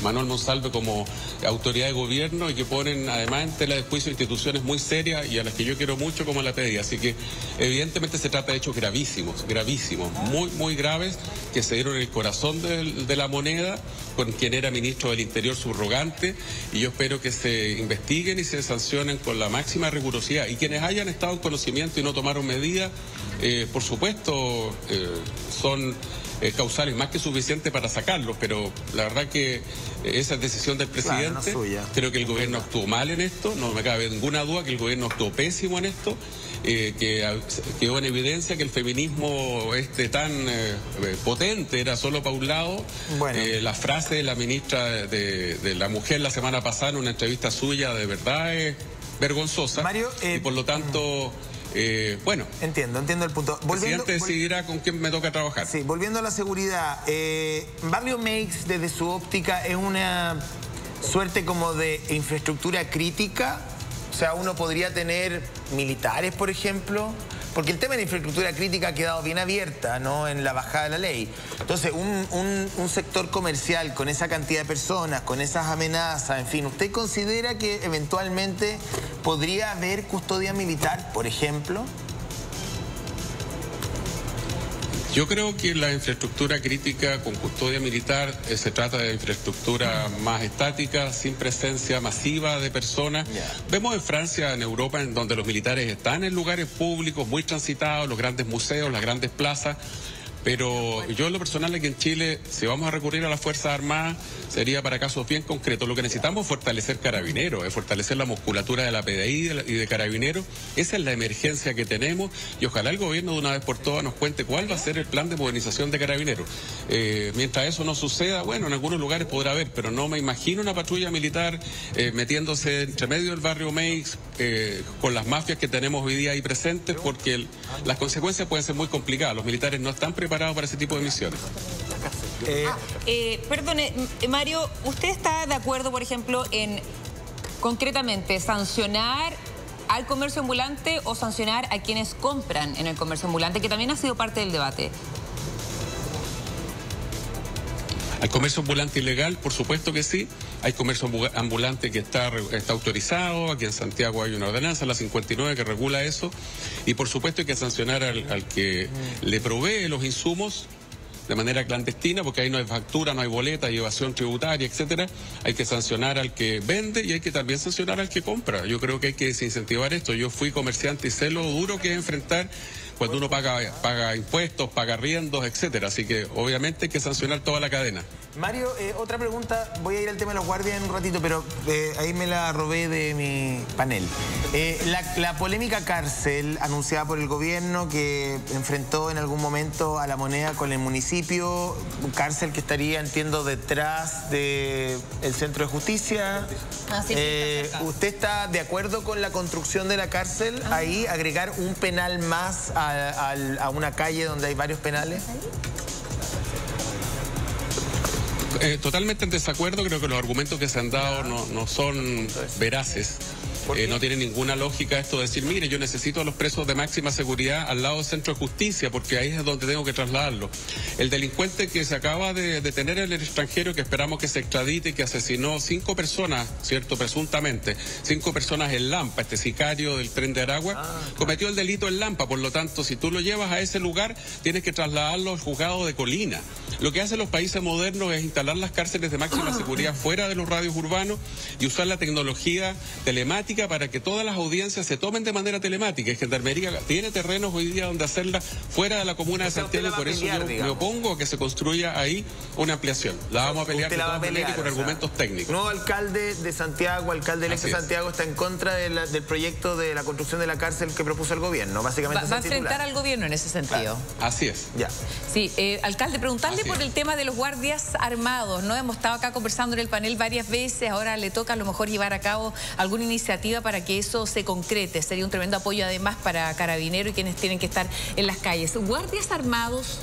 Manuel Monsalve como autoridad de gobierno, y que ponen además en tela de juicio instituciones muy serias y a las que yo quiero mucho, como la PDI. Así que evidentemente se trata de hechos gravísimos, gravísimos, muy, muy graves, que se dieron en el corazón de la moneda, con quien era ministro del Interior subrogante, y yo espero que se investiguen y se sancionen con la máxima rigurosidad, y quienes hayan estado en conocimiento y no tomaron medidas, por supuesto son causales más que suficientes para sacarlos, pero la verdad que esa es decisión del presidente. Claro, no suya. Creo que el gobierno actuó mal en esto, no me cabe ninguna duda que el gobierno actuó pésimo en esto, que quedó en evidencia que el feminismo tan potente era solo para un lado. Bueno. La frase de la ministra de la mujer la semana pasada en una entrevista suya de verdad es vergonzosa, Mario, y por lo tanto... bueno, entiendo el punto. El presidente decidirá con quién me toca trabajar. Sí, volviendo a la seguridad, Barrio Meiggs desde su óptica es una suerte como de infraestructura crítica. O sea, uno podría tener militares, por ejemplo, porque el tema de la infraestructura crítica ha quedado bien abierta, ¿no?, en la bajada de la ley. Entonces, un sector comercial con esa cantidad de personas, con esas amenazas, en fin, ¿usted considera que eventualmente podría haber custodia militar, por ejemplo? Yo creo que la infraestructura crítica con custodia militar se trata de infraestructura más estática, sin presencia masiva de personas. Vemos en Francia, en Europa, en donde los militares están en lugares públicos muy transitados, los grandes museos, las grandes plazas. Pero yo en lo personal es que en Chile, si vamos a recurrir a las Fuerzas Armadas, sería para casos bien concretos. Lo que necesitamos es fortalecer Carabineros, es fortalecer la musculatura de la PDI y de Carabineros. Esa es la emergencia que tenemos, y ojalá el gobierno de una vez por todas nos cuente cuál va a ser el plan de modernización de Carabineros. Mientras eso no suceda, bueno, en algunos lugares podrá haber, pero no me imagino una patrulla militar metiéndose entre medio del barrio Meiggs con las mafias que tenemos hoy día ahí presentes, porque las consecuencias pueden ser muy complicadas. Los militares no están preparados para ese tipo de misiones. Perdone, Mario, ¿usted está de acuerdo, por ejemplo, en concretamente sancionar al comercio ambulante o sancionar a quienes compran en el comercio ambulante, que también ha sido parte del debate. ¿Hay comercio ambulante ilegal? Por supuesto que sí. Hay comercio ambulante que está autorizado. Aquí en Santiago hay una ordenanza, la 59, que regula eso. Y por supuesto hay que sancionar al que le provee los insumos de manera clandestina, porque ahí no hay factura, no hay boleta, hay evasión tributaria, etcétera. Hay que sancionar al que vende y hay que también sancionar al que compra. Yo creo que hay que desincentivar esto. Yo fui comerciante y sé lo duro que es enfrentar cuando uno paga impuestos, paga arriendos, etcétera. Así que obviamente hay que sancionar toda la cadena. Mario, otra pregunta, voy a ir al tema de los guardias en un ratito, pero ahí me la robé de mi panel. La polémica cárcel anunciada por el gobierno, que enfrentó en algún momento a La Moneda con el municipio, cárcel que estaría, entiendo, detrás del Centro de Justicia. Así que está cerca. ¿Usted está de acuerdo con la construcción de la cárcel? Ah. Ahí agregar un penal más a una calle donde hay varios penales. Totalmente en desacuerdo. Creo que los argumentos que se han dado no son veraces. No tiene ninguna lógica esto de decir, mire, yo necesito a los presos de máxima seguridad al lado del Centro de Justicia, porque ahí es donde tengo que trasladarlo. El delincuente que se acaba de detener en el extranjero, que esperamos que se extradite, que asesinó 5 personas, ¿cierto?, presuntamente, 5 personas en Lampa, este sicario del tren de Aragua, cometió el delito en Lampa. Por lo tanto, si tú lo llevas a ese lugar, tienes que trasladarlo al juzgado de Colina. Lo que hacen los países modernos es instalar las cárceles de máxima seguridad fuera de los radios urbanos y usar la tecnología telemática para que todas las audiencias se tomen de manera telemática. Y Gendarmería tiene terrenos hoy día donde hacerla fuera de la comuna de Santiago, y por eso yo me opongo a que se construya ahí una ampliación. La vamos a pelear, con argumentos técnicos. Nuevo alcalde de Santiago, alcalde electo de Santiago, está en contra del proyecto de la construcción de la cárcel que propuso el gobierno. Básicamente va a enfrentar al gobierno en ese sentido. Así es. Ya. Sí, alcalde, preguntarle por el tema de los guardias armados. No hemos estado acá conversando en el panel varias veces. Ahora le toca a lo mejor llevar a cabo alguna iniciativa para que eso se concrete. Sería un tremendo apoyo además para Carabineros y quienes tienen que estar en las calles. ¿Guardias armados?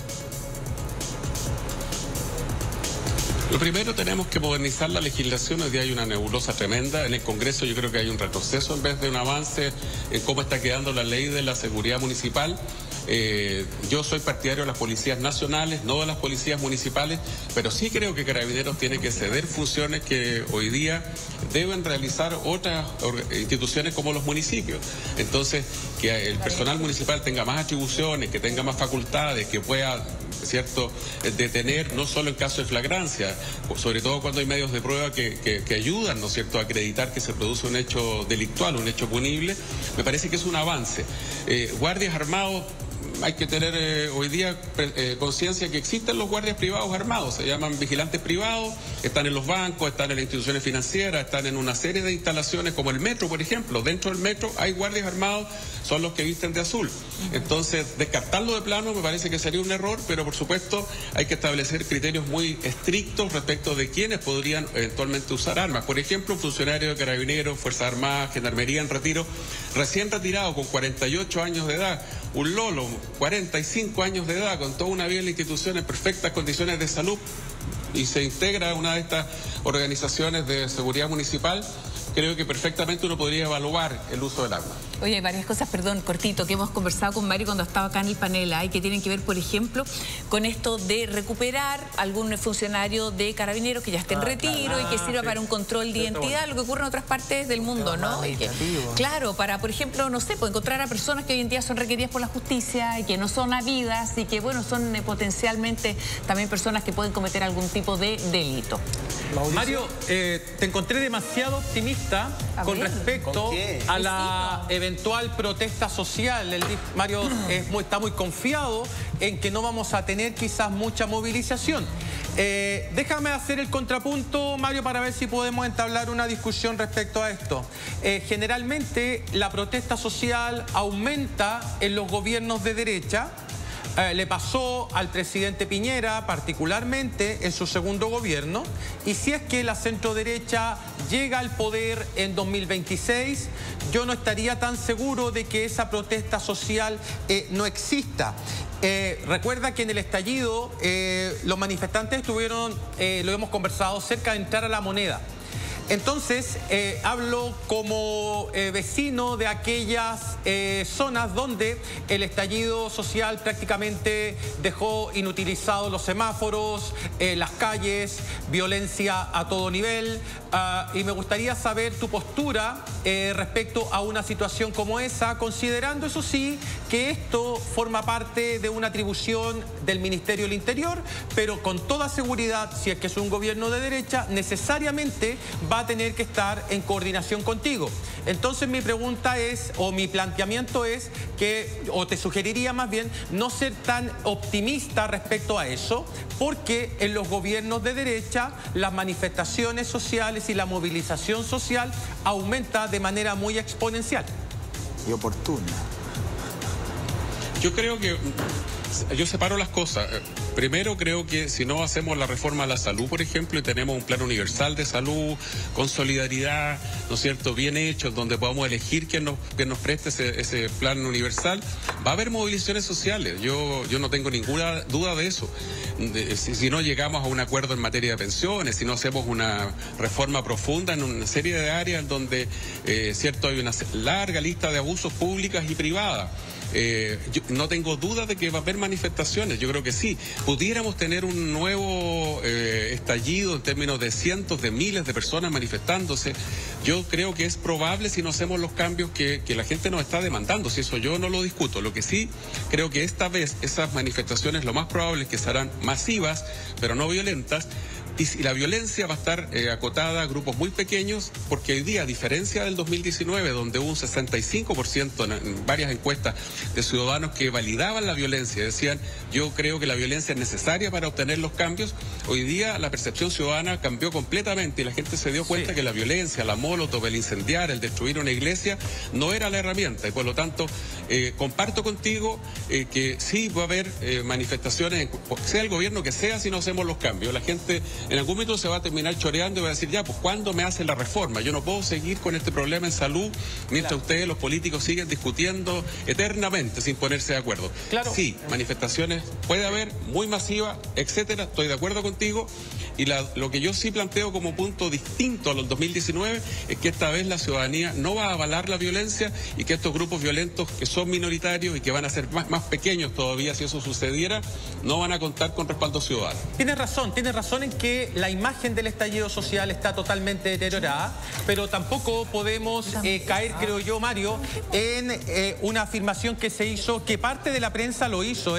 Lo primero, tenemos que modernizar la legislación. Hoy día hay una nebulosa tremenda. En el Congreso yo creo que hay un retroceso en vez de un avance en cómo está quedando la ley de la seguridad municipal. Yo soy partidario de las policías nacionales, no de las policías municipales, pero sí creo que Carabineros tiene que ceder funciones que hoy día deben realizar otras instituciones como los municipios. Entonces, que el personal municipal tenga más atribuciones, que tenga más facultades, que pueda, ¿cierto?, detener no solo en caso de flagrancia, sobre todo cuando hay medios de prueba que ayudan, ¿no es cierto?, a acreditar que se produce un hecho delictual, un hecho punible. Me parece que es un avance. Guardias armados, hay que tener hoy día conciencia que existen los guardias privados armados, se llaman vigilantes privados, están en los bancos, están en las instituciones financieras, están en una serie de instalaciones como el metro, por ejemplo. Dentro del metro hay guardias armados, son los que visten de azul. Entonces, descartarlo de plano me parece que sería un error, pero por supuesto hay que establecer criterios muy estrictos respecto de quienes podrían eventualmente usar armas. Por ejemplo, un funcionario de Carabineros, Fuerzas Armadas, Gendarmería en retiro, recién retirado con 48 años de edad, un lolo, 45 años de edad, con toda una vida en la institución, en perfectas condiciones de salud, y se integra a una de estas organizaciones de seguridad municipal, creo que perfectamente uno podría evaluar el uso del arma. Oye, hay varias cosas, perdón, cortito, que hemos conversado con Mario cuando estaba acá en el panel, hay que tienen que ver, por ejemplo, con esto de recuperar algún funcionario de Carabineros que ya esté en retiro y que sirva para un control de identidad, lo que ocurre en otras partes del mundo, ¿no? Y que, claro, para, por ejemplo, no sé, encontrar a personas que hoy en día son requeridas por la justicia y que no son habidas y que, bueno, son potencialmente también personas que pueden cometer algún tipo de delito. Mario, te encontré demasiado optimista con respecto a la eventual protesta social. Mario está muy confiado en que no vamos a tener quizás mucha movilización. Déjame hacer el contrapunto, Mario, para ver si podemos entablar una discusión respecto a esto. Generalmente la protesta social aumenta en los gobiernos de derecha. Le pasó al presidente Piñera, particularmente en su segundo gobierno, y si es que la centroderecha llega al poder en 2026, yo no estaría tan seguro de que esa protesta social no exista. Recuerda que en el estallido los manifestantes estuvieron, lo hemos conversado, cerca de entrar a La Moneda. Entonces, hablo como vecino de aquellas zonas donde el estallido social prácticamente dejó inutilizados los semáforos, las calles, violencia a todo nivel. Y me gustaría saber tu postura respecto a una situación como esa, considerando, eso sí, que esto forma parte de una atribución del Ministerio del Interior, pero con toda seguridad, si es que es un gobierno de derecha, necesariamente va a tener que estar en coordinación contigo. Entonces mi pregunta es, o mi planteamiento es, que, o te sugeriría más bien, no ser tan optimista respecto a eso, porque en los gobiernos de derecha las manifestaciones sociales y la movilización social aumenta de manera muy exponencial. Y oportuna. Yo creo que... yo separo las cosas. Primero, creo que si no hacemos la reforma a la salud, por ejemplo, y tenemos un plan universal de salud con solidaridad, ¿no es cierto?, bien hecho, donde podamos elegir quién nos preste ese plan universal, va a haber movilizaciones sociales. Yo no tengo ninguna duda de eso. Si no llegamos a un acuerdo en materia de pensiones, si no hacemos una reforma profunda en una serie de áreas donde, ¿cierto?, hay una larga lista de abusos públicas y privadas. Yo no tengo duda de que va a haber manifestaciones. Yo creo que sí, pudiéramos tener un nuevo estallido en términos de cientos de miles de personas manifestándose. Yo creo que es probable si no hacemos los cambios que la gente nos está demandando. Si eso yo no lo discuto. Lo que sí creo que esta vez esas manifestaciones lo más probable es que serán masivas, pero no violentas. Y la violencia va a estar acotada a grupos muy pequeños, porque hoy día, a diferencia del 2019, donde hubo un 65% en varias encuestas de ciudadanos que validaban la violencia, decían, yo creo que la violencia es necesaria para obtener los cambios, hoy día la percepción ciudadana cambió completamente y la gente se dio cuenta que la violencia, la molotov, el incendiar, el destruir una iglesia, no era la herramienta. Y por lo tanto, comparto contigo que sí va a haber manifestaciones, sea el gobierno que sea, si no hacemos los cambios. La gente... en algún momento se va a terminar choreando y va a decir, ya, pues ¿cuándo me hacen la reforma? Yo no puedo seguir con este problema en salud mientras ustedes, los políticos, siguen discutiendo eternamente sin ponerse de acuerdo. Claro. Sí, manifestaciones puede haber, muy masivas, etcétera, estoy de acuerdo contigo. Y lo que yo sí planteo como punto distinto a los 2019 es que esta vez la ciudadanía no va a avalar la violencia y que estos grupos violentos que son minoritarios y que van a ser más pequeños todavía si eso sucediera, no van a contar con respaldo ciudadano. Tienes razón en que la imagen del estallido social está totalmente deteriorada, pero tampoco podemos caer, creo yo, Mario, en una afirmación que se hizo, que parte de la prensa lo hizo,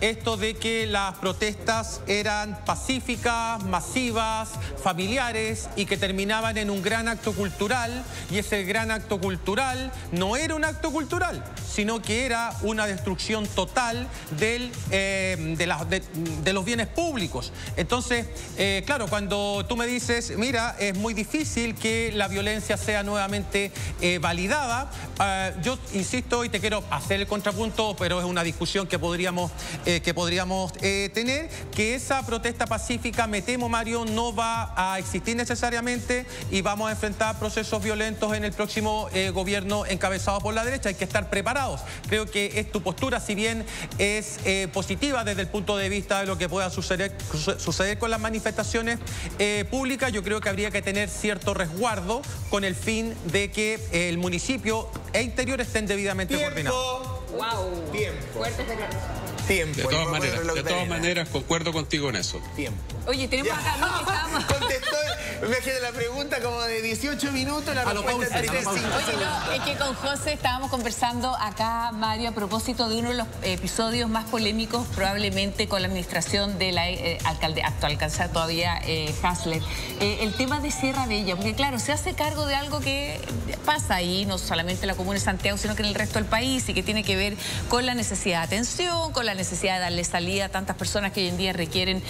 esto de que las protestas eran pacíficas, masivas, familiares y que terminaban en un gran acto cultural, y ese gran acto cultural no era un acto cultural, sino que era una destrucción total de los bienes públicos. Entonces, claro, cuando tú me dices, mira, es muy difícil que la violencia sea nuevamente validada, yo insisto y te quiero hacer el contrapunto, pero es una discusión que podríamos tener, que esa protesta pacífica, me temo, Mario, no va a existir necesariamente y vamos a enfrentar procesos violentos en el próximo gobierno encabezado por la derecha. Hay que estar preparados. Creo que es tu postura, si bien es positiva desde el punto de vista de lo que pueda suceder con las manifestaciones públicas, yo creo que habría que tener cierto resguardo con el fin de que el municipio e interior estén debidamente coordinados. Wow. Tiempo. De todas maneras, concuerdo contigo en eso. Tiempo. Oye, tenemos acá, ¿no? Estamos... contestó, imagínate, la pregunta como de 18 minutos, la respuesta en 35 segundos. Oye, no, es que con José estábamos conversando acá, Mario, a propósito de uno de los episodios más polémicos, probablemente con la administración de la actual alcaldesa todavía, Hassler. El tema de Sierra Bella, porque claro, se hace cargo de algo que pasa ahí, no solamente en la comuna de Santiago, sino que en el resto del país, y que tiene que ver con la necesidad de atención, con la necesidad de darle salida a tantas personas que hoy en día requieren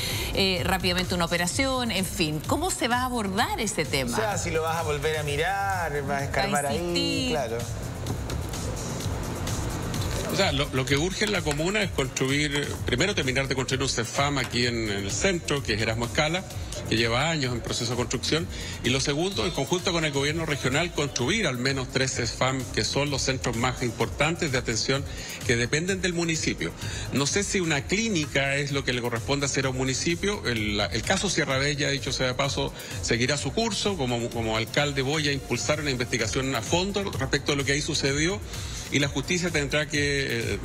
rápidamente una operación, en fin. ¿Cómo se va a abordar ese tema? O sea, si lo vas a volver a mirar, vas a escarbar ahí, claro. O sea, lo que urge en la comuna es construir, primero terminar de construir un CEFAM aquí en el centro, que es Erasmo Escala, que lleva años en proceso de construcción, y lo segundo, en conjunto con el gobierno regional, construir al menos 13 SFAM, que son los centros más importantes de atención que dependen del municipio. No sé si una clínica es lo que le corresponde hacer a un municipio. El caso Sierra Bella, dicho sea de paso, seguirá su curso. Como alcalde voy a impulsar una investigación a fondo respecto a lo que ahí sucedió, y la justicia tendrá que,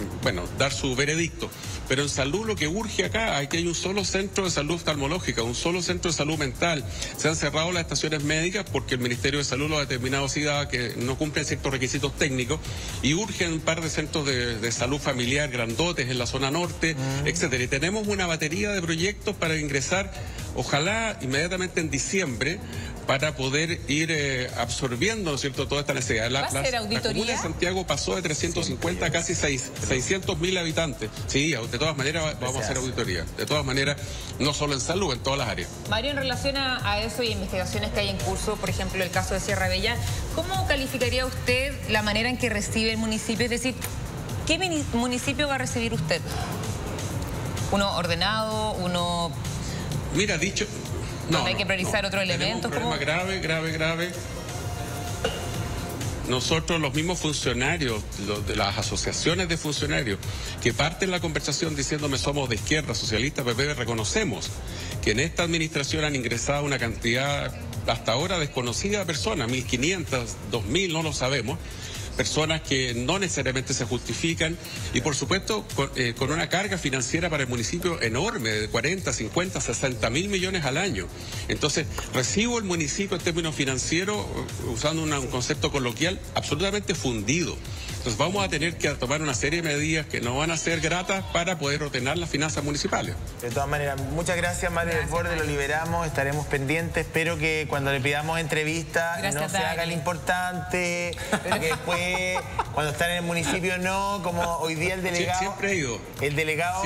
dar su veredicto. Pero en salud lo que urge acá, aquí hay un solo centro de salud oftalmológica, un solo centro de salud mental. Se han cerrado las estaciones médicas porque el Ministerio de Salud lo ha determinado así, que no cumplen ciertos requisitos técnicos, y urgen un par de centros de salud familiar grandotes en la zona norte, etcétera. Y tenemos una batería de proyectos para ingresar, ojalá inmediatamente en diciembre, para poder ir absorbiendo, ¿no es cierto?, toda esta necesidad. La comuna de Santiago pasó de 350 a casi 600.000 habitantes. Sí, de todas maneras vamos a hacer auditoría. De todas maneras, no solo en salud, en todas las áreas. Mario, en relación a eso y investigaciones que hay en curso, por ejemplo, el caso de Sierra Bella, ¿cómo calificaría usted la manera en que recibe el municipio? Es decir, ¿qué municipio va a recibir usted? ¿Uno ordenado? ¿Uno...? Mira, dicho... No, hay que priorizar otro elemento. Es un problema grave. Nosotros, los mismos funcionarios, de las asociaciones de funcionarios, que parten la conversación diciéndome somos de izquierda, socialista, PP, reconocemos que en esta administración han ingresado una cantidad hasta ahora desconocida de personas, 1.500, 2.000, no lo sabemos. Personas que no necesariamente se justifican y, por supuesto, con una carga financiera para el municipio enorme, de 40, 50, 60 mil millones al año. Entonces, recibo el municipio en términos financieros, usando un concepto coloquial, absolutamente fundido. Entonces, vamos a tener que tomar una serie de medidas que no van a ser gratas para poder ordenar las finanzas municipales. De todas maneras, muchas gracias, Mario Desbordes, lo liberamos, estaremos pendientes. Espero que cuando le pidamos entrevista no se haga lo importante, que después... Cuando están en el municipio no, como hoy día el delegado. Siempre he ido. El delegado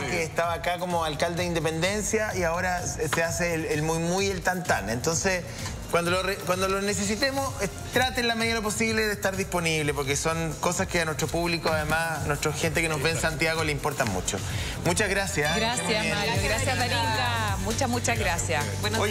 que estaba acá como alcalde de Independencia y ahora se hace el muy muy, el tan tan. Entonces, cuando lo necesitemos, traten la medida de lo posible de estar disponible, porque son cosas que a nuestro público, además, nuestra gente que nos ve en Santiago, le importan mucho. Muchas gracias. Gracias, Mario. Gracias, Darinka. Muchas gracias. Buenos días.